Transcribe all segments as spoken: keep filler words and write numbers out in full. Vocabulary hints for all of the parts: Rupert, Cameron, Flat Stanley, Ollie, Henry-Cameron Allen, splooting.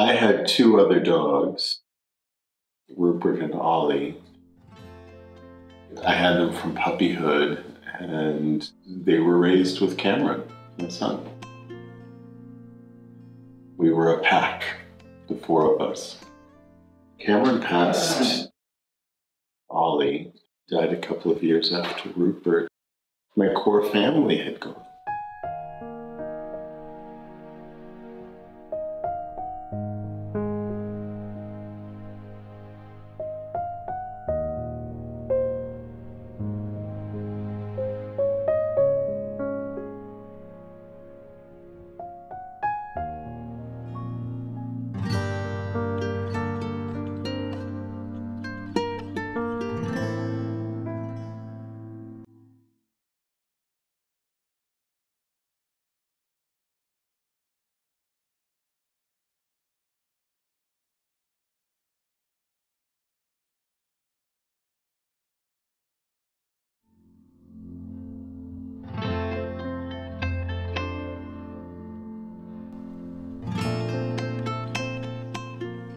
I had two other dogs, Rupert and Ollie. I had them from puppyhood, and they were raised with Cameron, my son. We were a pack, the four of us. Cameron passed. Ollie died a couple of years after Rupert. My core family had gone.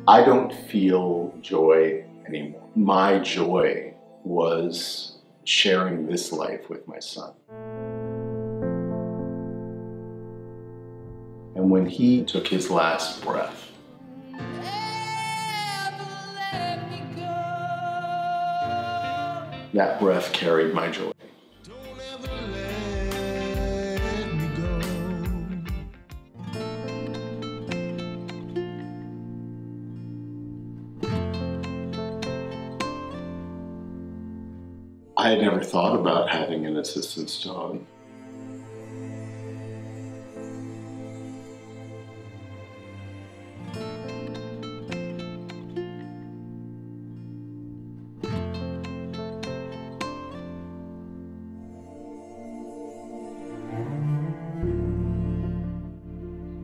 I don't feel joy anymore. My joy was sharing this life with my son. And when he took his last breath, that breath carried my joy. I had never thought about having an assistance dog.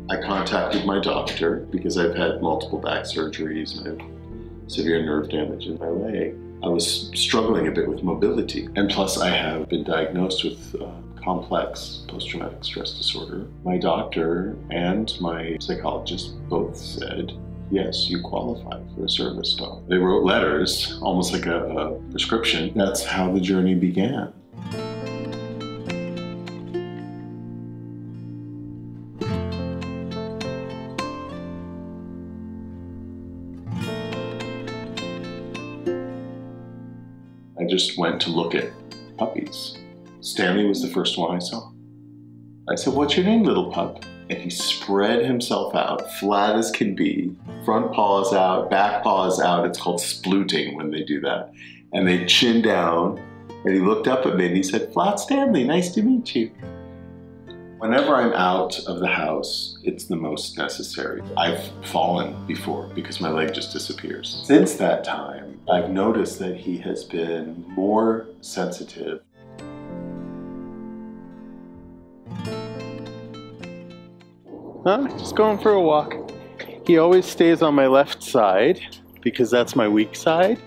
I contacted my doctor because I've had multiple back surgeries and I have severe nerve damage in my leg. I was struggling a bit with mobility, and plus I have been diagnosed with uh, complex post-traumatic stress disorder. My doctor and my psychologist both said, yes, you qualify for a service dog. They wrote letters, almost like a, a prescription. That's how the journey began. I just went to look at puppies. Stanley was the first one I saw. I said, what's your name, little pup? And he spread himself out, flat as can be. Front paws out, back paws out. It's called splooting when they do that. And they chin down, and he looked up at me and he said, Flat Stanley, nice to meet you. Whenever I'm out of the house, it's the most necessary. I've fallen before because my leg just disappears. Since that time, I've noticed that he has been more sensitive. Huh? Just going for a walk. He always stays on my left side because that's my weak side.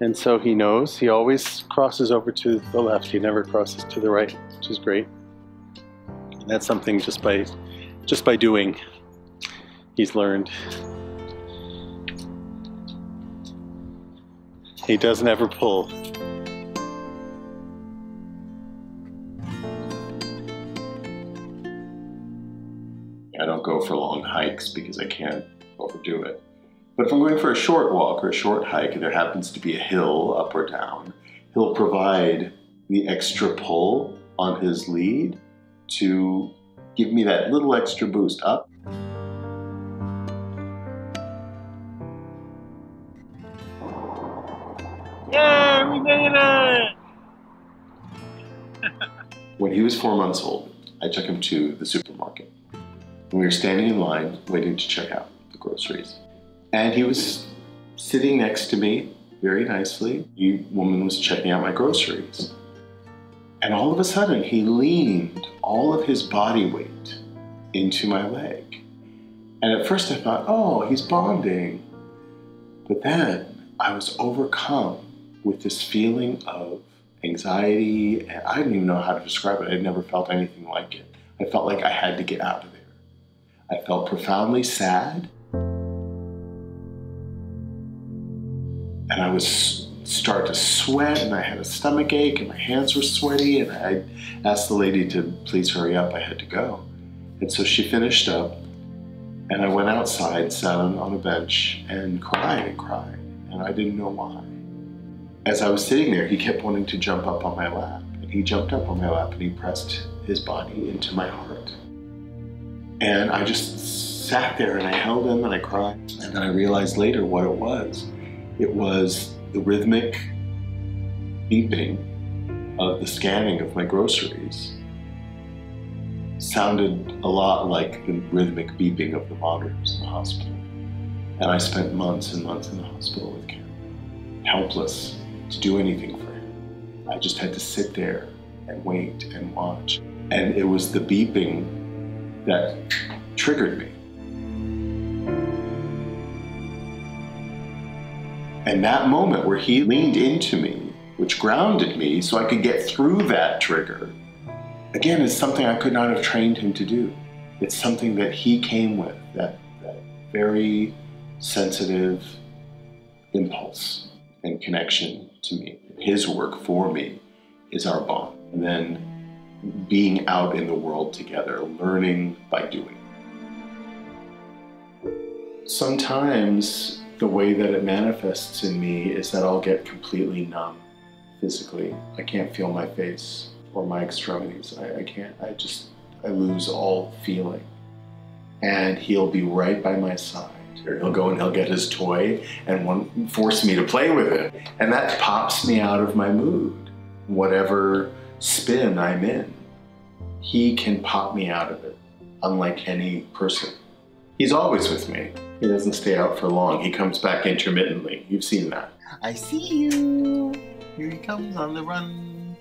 And so he knows. He always crosses over to the left. He never crosses to the right, which is great. And that's something just by, just by doing, he's learned. He doesn't ever pull. I don't go for long hikes because I can't overdo it. But if I'm going for a short walk or a short hike, and there happens to be a hill up or down, he'll provide the extra pull on his lead to give me that little extra boost up. Yeah, we did it! When he was four months old, I took him to the supermarket. And we were standing in line, waiting to check out the groceries. And he was sitting next to me, very nicely. The woman was checking out my groceries. And all of a sudden, he leaned all of his body weight into my leg. And at first I thought, oh, he's bonding. But then I was overcome with this feeling of anxiety. And I didn't even know how to describe it. I'd never felt anything like it. I felt like I had to get out of there. I felt profoundly sad. and I was start to sweat, and I had a stomach ache, and my hands were sweaty, and I asked the lady to please hurry up, I had to go. And so she finished up, and I went outside, sat on, on a bench, and cried and cried, and I didn't know why. As I was sitting there, he kept wanting to jump up on my lap, and he jumped up on my lap, and he pressed his body into my heart. And I just sat there, and I held him, and I cried, and then I realized later what it was. It was the rhythmic beeping of the scanning of my groceries. Sounded a lot like the rhythmic beeping of the monitors in the hospital. And I spent months and months in the hospital with Cameron, helpless to do anything for him. I just had to sit there and wait and watch. And it was the beeping that triggered me. And that moment where he leaned into me, which grounded me so I could get through that trigger, again, is something I could not have trained him to do. It's something that he came with, that, that very sensitive impulse and connection to me. His work for me is our bond. And then being out in the world together, learning by doing. Sometimes, the way that it manifests in me is that I'll get completely numb physically. I can't feel my face or my extremities. I, I can't, I just, I lose all feeling. And he'll be right by my side. Or he'll go and he'll get his toy and one, force me to play with it. And that pops me out of my mood. Whatever spin I'm in, he can pop me out of it, unlike any person. He's always with me. He doesn't stay out for long. He comes back intermittently. You've seen that. I see you. Here he comes on the run.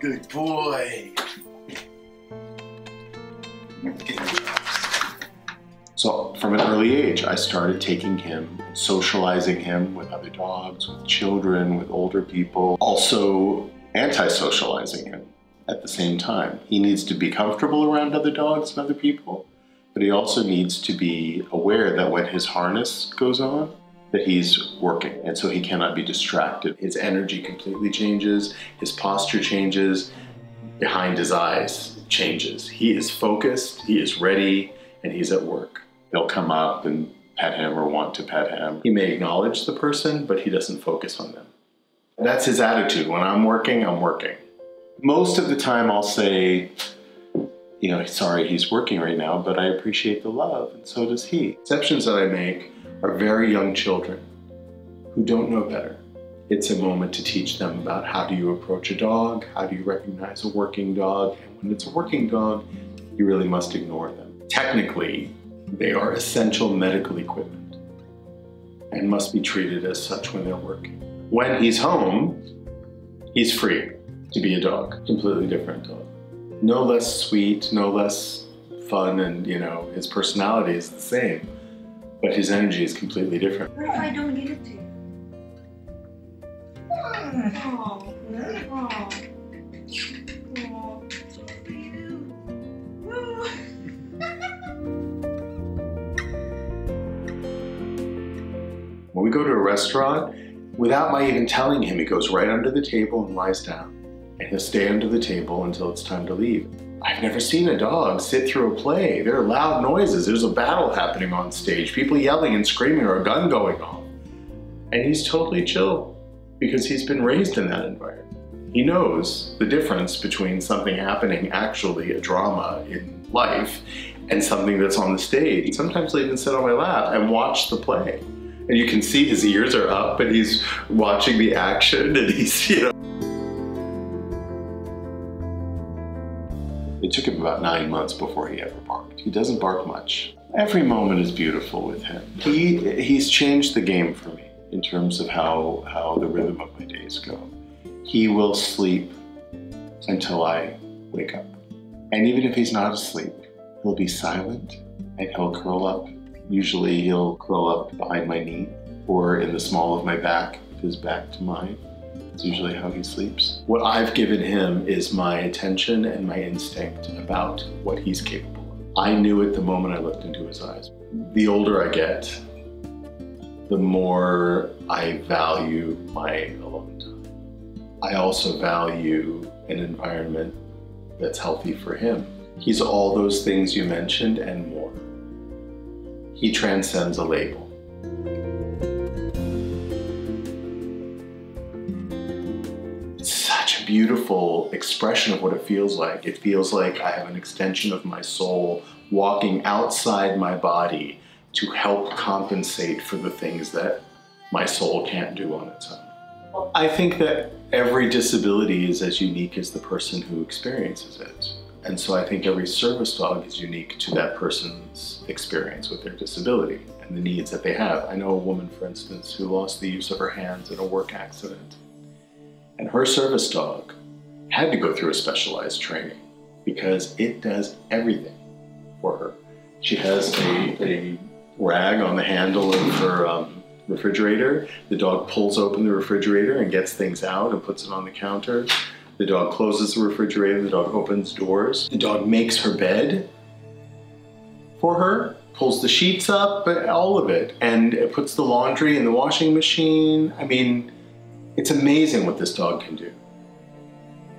Good boy. So from an early age, I started taking him, socializing him with other dogs, with children, with older people, also anti-socializing him. At the same time, he needs to be comfortable around other dogs and other people, but he also needs to be aware that when his harness goes on, that he's working, and so he cannot be distracted. His energy completely changes, his posture changes, behind his eyes changes. He is focused, he is ready, and he's at work. They'll come up and pet him or want to pet him. He may acknowledge the person, but he doesn't focus on them. That's his attitude. When I'm working, I'm working. Most of the time I'll say, you know, sorry he's working right now, but I appreciate the love, and so does he. Exceptions that I make are very young children who don't know better. It's a moment to teach them about how do you approach a dog, how do you recognize a working dog, and when it's a working dog, you really must ignore them. Technically, they are essential medical equipment and must be treated as such when they're working. When he's home, he's free to be a dog, completely different dog. No less sweet, no less fun, and you know, his personality is the same, but his energy is completely different. What if I don't give it to you? Oh, oh, oh, so cute. Woo. When we go to a restaurant, without my even telling him, he goes right under the table and lies down. And he'll stay under the table until it's time to leave. I've never seen a dog sit through a play. There are loud noises. There's a battle happening on stage. People yelling and screaming or a gun going off. And he's totally chill because he's been raised in that environment. He knows the difference between something happening, actually a drama in life, and something that's on the stage. Sometimes he'll even sit on my lap and watch the play. And you can see his ears are up and he's watching the action and he's, you know. It took him about nine months before he ever barked. He doesn't bark much. Every moment is beautiful with him. He, he's changed the game for me in terms of how, how the rhythm of my days go. He will sleep until I wake up. And even if he's not asleep, he'll be silent and he'll curl up. Usually he'll curl up behind my knee or in the small of my back, his back to mine. It's usually how he sleeps. What I've given him is my attention and my instinct about what he's capable of. I knew it the moment I looked into his eyes. The older I get, the more I value my alone time. I also value an environment that's healthy for him. He's all those things you mentioned and more. He transcends a label. It's such a beautiful expression of what it feels like. It feels like I have an extension of my soul walking outside my body to help compensate for the things that my soul can't do on its own. I think that every disability is as unique as the person who experiences it. And so I think every service dog is unique to that person's experience with their disability and the needs that they have. I know a woman, for instance, who lost the use of her hands in a work accident. And her service dog had to go through a specialized training because it does everything for her. She has a, a rag on the handle of her um, refrigerator. The dog pulls open the refrigerator and gets things out and puts it on the counter. The dog closes the refrigerator, the dog opens doors. The dog makes her bed for her, pulls the sheets up, all of it. And it puts the laundry in the washing machine. I mean, it's amazing what this dog can do.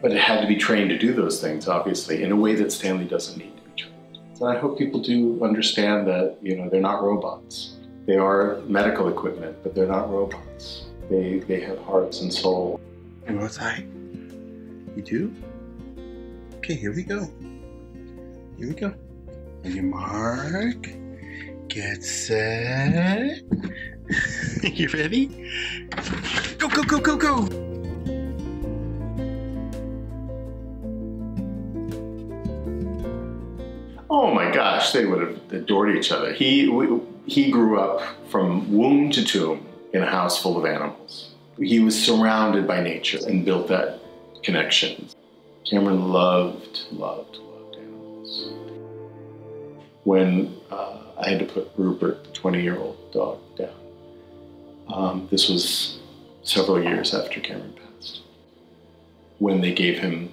But it had to be trained to do those things, obviously, in a way that Stanley doesn't need to be trained. So I hope people do understand that, you know, they're not robots. They are medical equipment, but they're not robots. They, they have hearts and soul. And what's I? You do? Okay, here we go. Here we go. On your mark, get set. You ready? Go, go, go, go, go! Oh my gosh, they would have adored each other. He, we, he grew up from womb to tomb in a house full of animals. He was surrounded by nature and built that connections. Cameron loved, loved, loved animals. When uh, I had to put Rupert, the twenty-year-old dog, down, um, this was several years after Cameron passed. When they gave him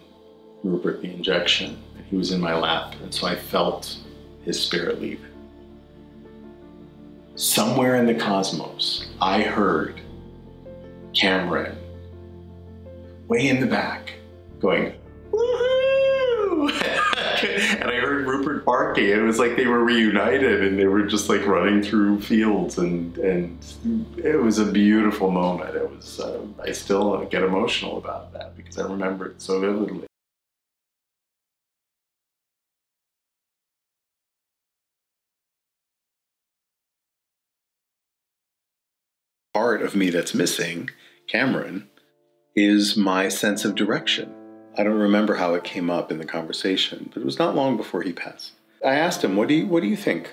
Rupert the injection, and he was in my lap, and so I felt his spirit leave. Somewhere in the cosmos, I heard Cameron way in the back, going, woohoo! And I heard Rupert barking. It was like they were reunited and they were just like running through fields, and, and it was a beautiful moment. It was, uh, I still get emotional about that because I remember it so vividly. Part of me that's missing, Cameron, is my sense of direction. I don't remember how it came up in the conversation, but it was not long before he passed. I asked him, what do you, what do you think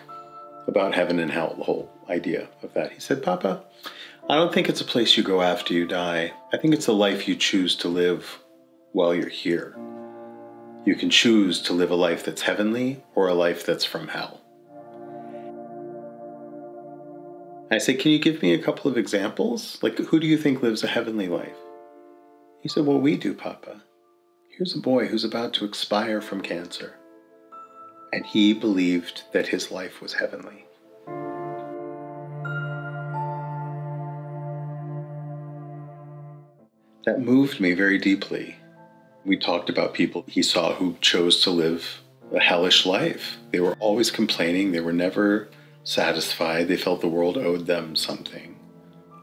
about heaven and hell, the whole idea of that? He said, Papa, I don't think it's a place you go after you die. I think it's a life you choose to live while you're here. You can choose to live a life that's heavenly or a life that's from hell. I said, can you give me a couple of examples? Like, who do you think lives a heavenly life? He said, well, we do, Papa. Here's a boy who's about to expire from cancer. And he believed that his life was heavenly. That moved me very deeply. We talked about people he saw who chose to live a hellish life. They were always complaining. They were never satisfied. They felt the world owed them something.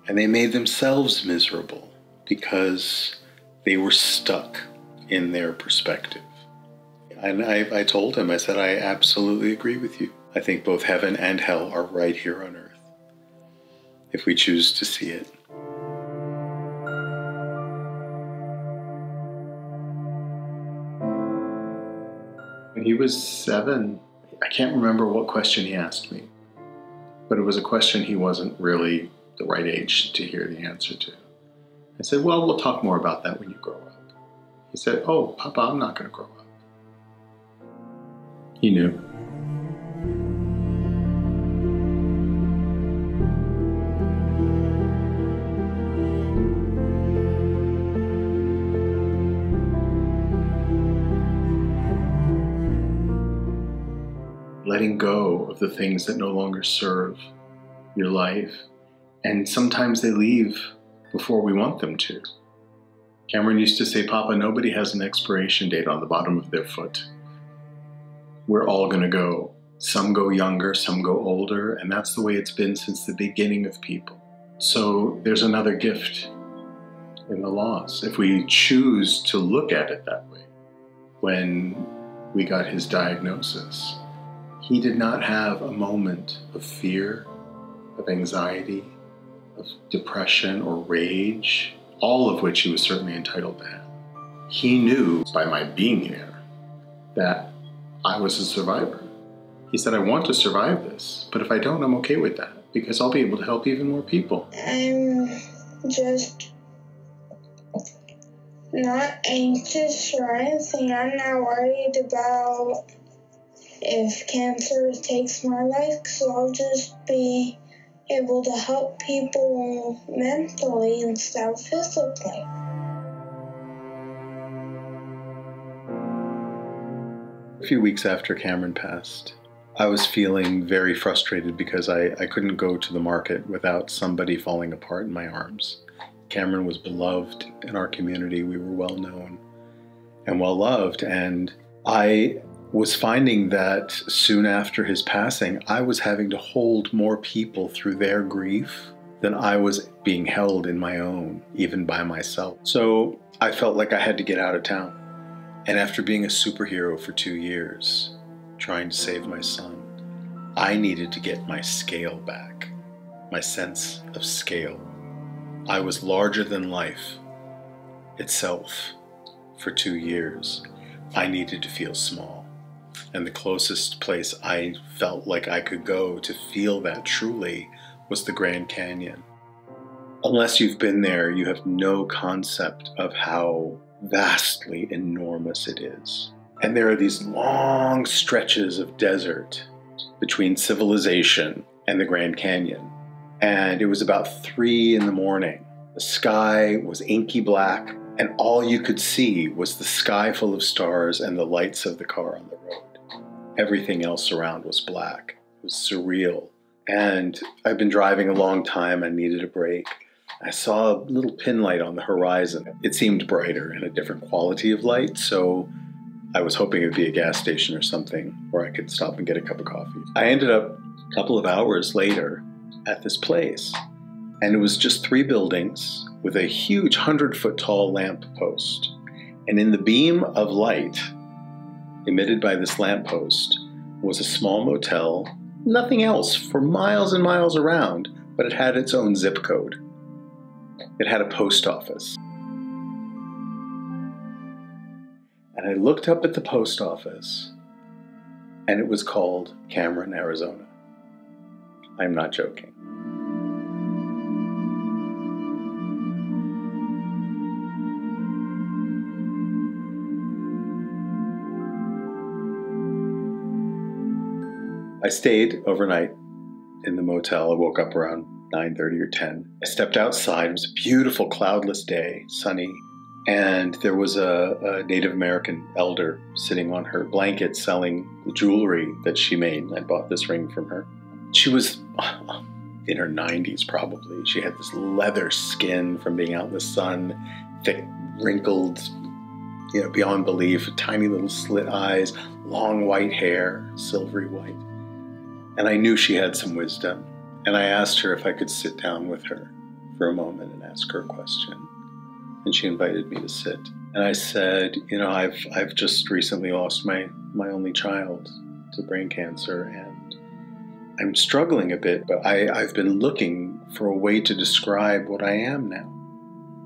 And they made themselves miserable because they were stuck in their perspective. And I, I told him, I said, I absolutely agree with you. I think both heaven and hell are right here on earth, if we choose to see it. When he was seven, I can't remember what question he asked me, but it was a question he wasn't really the right age to hear the answer to. I said, well, we'll talk more about that when you grow up. He said, oh, Papa, I'm not going to grow up. He knew. Letting go of the things that no longer serve your life And sometimes they leave before we want them to. Cameron used to say, "Papa, nobody has an expiration date on the bottom of their foot. We're all going to go. Some go younger, some go older, and that's the way it's been since the beginning of people." So there's another gift in the loss, if we choose to look at it that way. When we got his diagnosis, he did not have a moment of fear, of anxiety, of depression or rage, all of which he was certainly entitled to have. He knew by my being here that I was a survivor. He said, "I want to survive this, but if I don't, I'm okay with that, because I'll be able to help even more people." I'm just not anxious or anything. I'm not worried about if cancer takes my life, because I'll just be able to help people mentally instead of physically. A few weeks after Cameron passed, I was feeling very frustrated because I, I couldn't go to the market without somebody falling apart in my arms. Cameron was beloved in our community. We were well known and well loved. And I was finding that soon after his passing, I was having to hold more people through their grief than I was being held in my own, even by myself. So I felt like I had to get out of town. And after being a superhero for two years, trying to save my son, I needed to get my scale back, my sense of scale. I was larger than life itself for two years. I needed to feel small. And the closest place I felt like I could go to feel that truly was the Grand Canyon. Unless you've been there, you have no concept of how vastly enormous it is. And there are these long stretches of desert between civilization and the Grand Canyon. And it was about three in the morning. The sky was inky black, and all you could see was the sky full of stars and the lights of the car on the road. Everything else around was black. It was surreal. And I've been driving a long time. I needed a break. I saw a little pin light on the horizon. It seemed brighter and a different quality of light, so I was hoping it would be a gas station or something where I could stop and get a cup of coffee. I ended up a couple of hours later at this place, and it was just three buildings with a huge hundred-foot tall lamp post. And in the beam of light emitted by this lamp post was a small motel, nothing else for miles and miles around, but it had its own zip code. It had a post office. And I looked up at the post office, and it was called Cameron, Arizona. I'm not joking. I stayed overnight in the motel. I woke up around nine thirty or ten. I stepped outside. It was a beautiful cloudless day, sunny, and there was a, a Native American elder sitting on her blanket selling the jewelry that she made. I bought this ring from her. She was in her nineties probably. She had this leather skin from being out in the sun, thick, wrinkled, you know, beyond belief, tiny little slit eyes, long white hair, silvery white. And I knew she had some wisdom. And I asked her if I could sit down with her for a moment and ask her a question. And she invited me to sit. And I said, you know, I've, I've just recently lost my, my only child to brain cancer, and I'm struggling a bit, but I, I've been looking for a way to describe what I am now.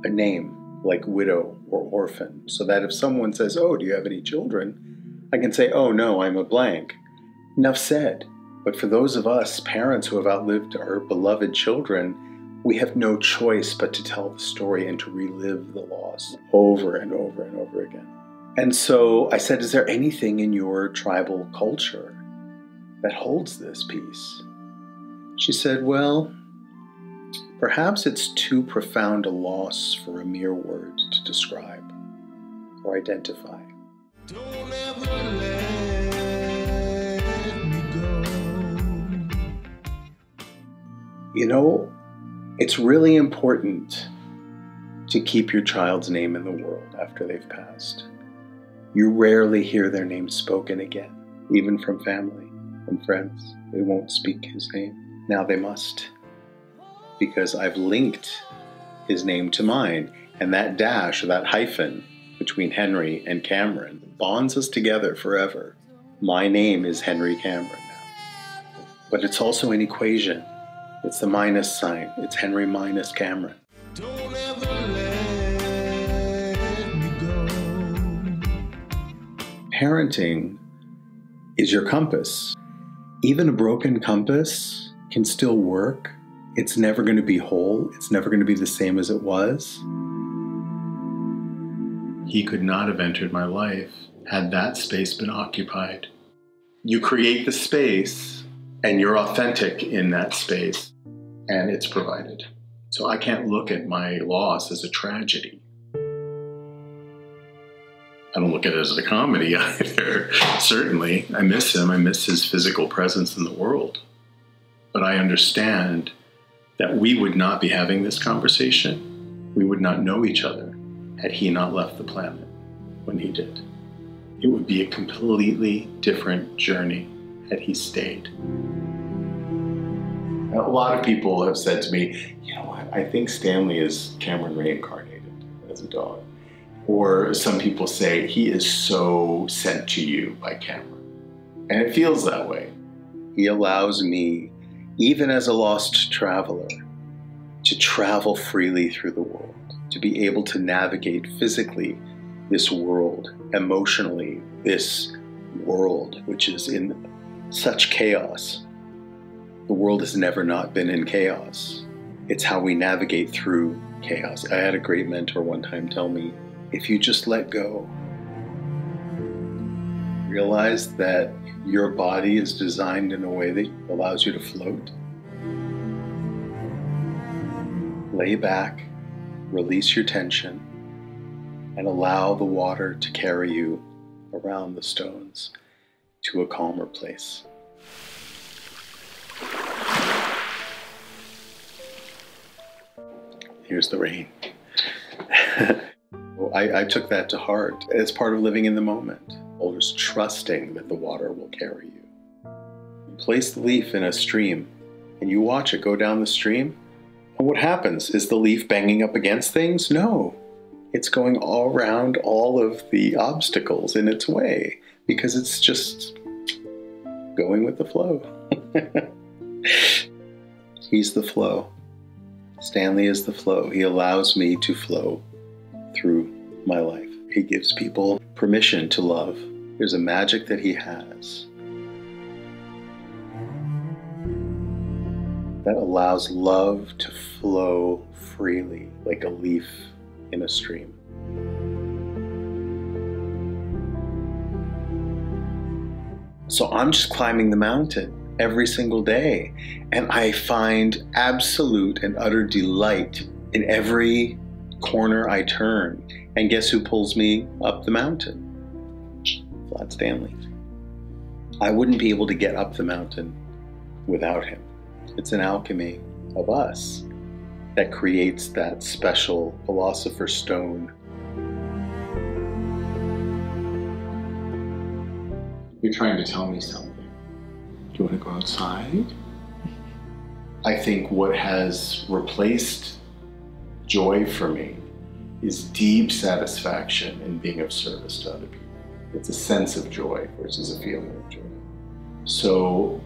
A name, like widow or orphan, so that if someone says, "Oh, do you have any children?" I can say, "Oh, no, I'm a blank." Enough said. But for those of us parents who have outlived our beloved children, we have no choice but to tell the story and to relive the loss over and over and over again. And so I said, "Is there anything in your tribal culture that holds this piece?" She said, "Well, perhaps it's too profound a loss for a mere word to describe or identify." Don't ever let You know, It's really important to keep your child's name in the world after they've passed. You rarely hear their name spoken again, even from family and friends. They won't speak his name. Now they must, because I've linked his name to mine. And that dash, or that hyphen, between Henry and Cameron bonds us together forever. My name is Henry Cameron now. But it's also an equation. It's the minus sign. It's Henry minus Cameron. Don't ever let me go. Parenting is your compass. Even a broken compass can still work. It's never going to be whole. It's never going to be the same as it was. He could not have entered my life had that space been occupied. You create the space, and you're authentic in that space, and it's provided. So I can't look at my loss as a tragedy. I don't look at it as a comedy either, certainly. I miss him. I miss his physical presence in the world. But I understand that we would not be having this conversation. We would not know each other had he not left the planet when he did. It would be a completely different journey had he stayed. A lot of people have said to me, you know what, I think Stanley is Cameron reincarnated as a dog. Or some people say, he is so sent to you by Cameron. And it feels that way. He allows me, even as a lost traveler, to travel freely through the world, to be able to navigate physically this world, emotionally this world, which is in such chaos. The world has never not been in chaos. It's how we navigate through chaos. I had a great mentor one time tell me, if you just let go, realize that your body is designed in a way that allows you to float. Lay back, release your tension, and allow the water to carry you around the stones to a calmer place. Here's the rain. I, I took that to heart. It's part of living in the moment. Always trusting that the water will carry you. You place the leaf in a stream, and you watch it go down the stream. And what happens? Is the leaf banging up against things? No. It's going all around all of the obstacles in its way, because it's just going with the flow. He's the flow. Stanley is the flow. He allows me to flow through my life. He gives people permission to love. There's a magic that he has that allows love to flow freely, like a leaf in a stream. So I'm just climbing the mountain every single day, and I find absolute and utter delight in every corner I turn. And guess who pulls me up the mountain? Flat Stanley. I wouldn't be able to get up the mountain without him. It's an alchemy of us that creates that special philosopher's stone. You're trying to tell me something. Do you want to go outside? I think what has replaced joy for me is deep satisfaction in being of service to other people. It's a sense of joy versus a feeling of joy. So,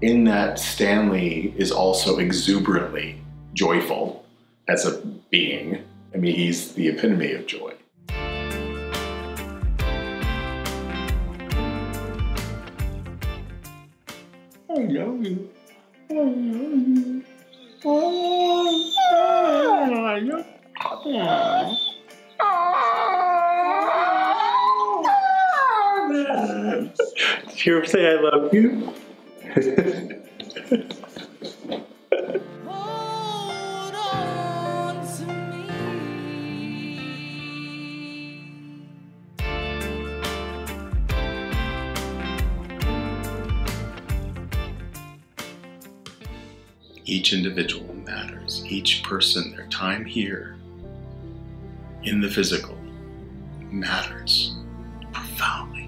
in that, Stanley is also exuberantly joyful as a being. I mean, he's the epitome of joy. I love you. I love you. I love you. Did you ever say I love you? Hold on to me. Each individual matters, each person, their time here in the physical matters profoundly.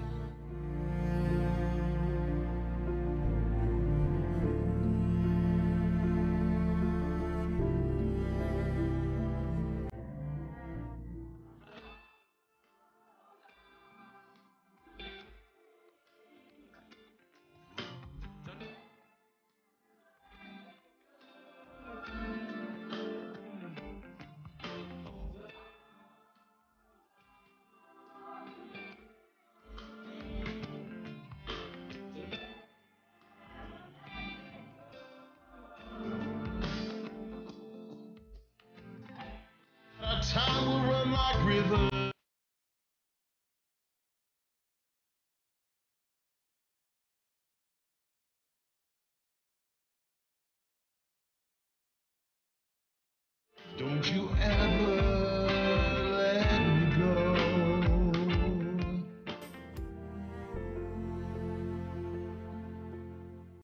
Time will run like rivers. Don't you ever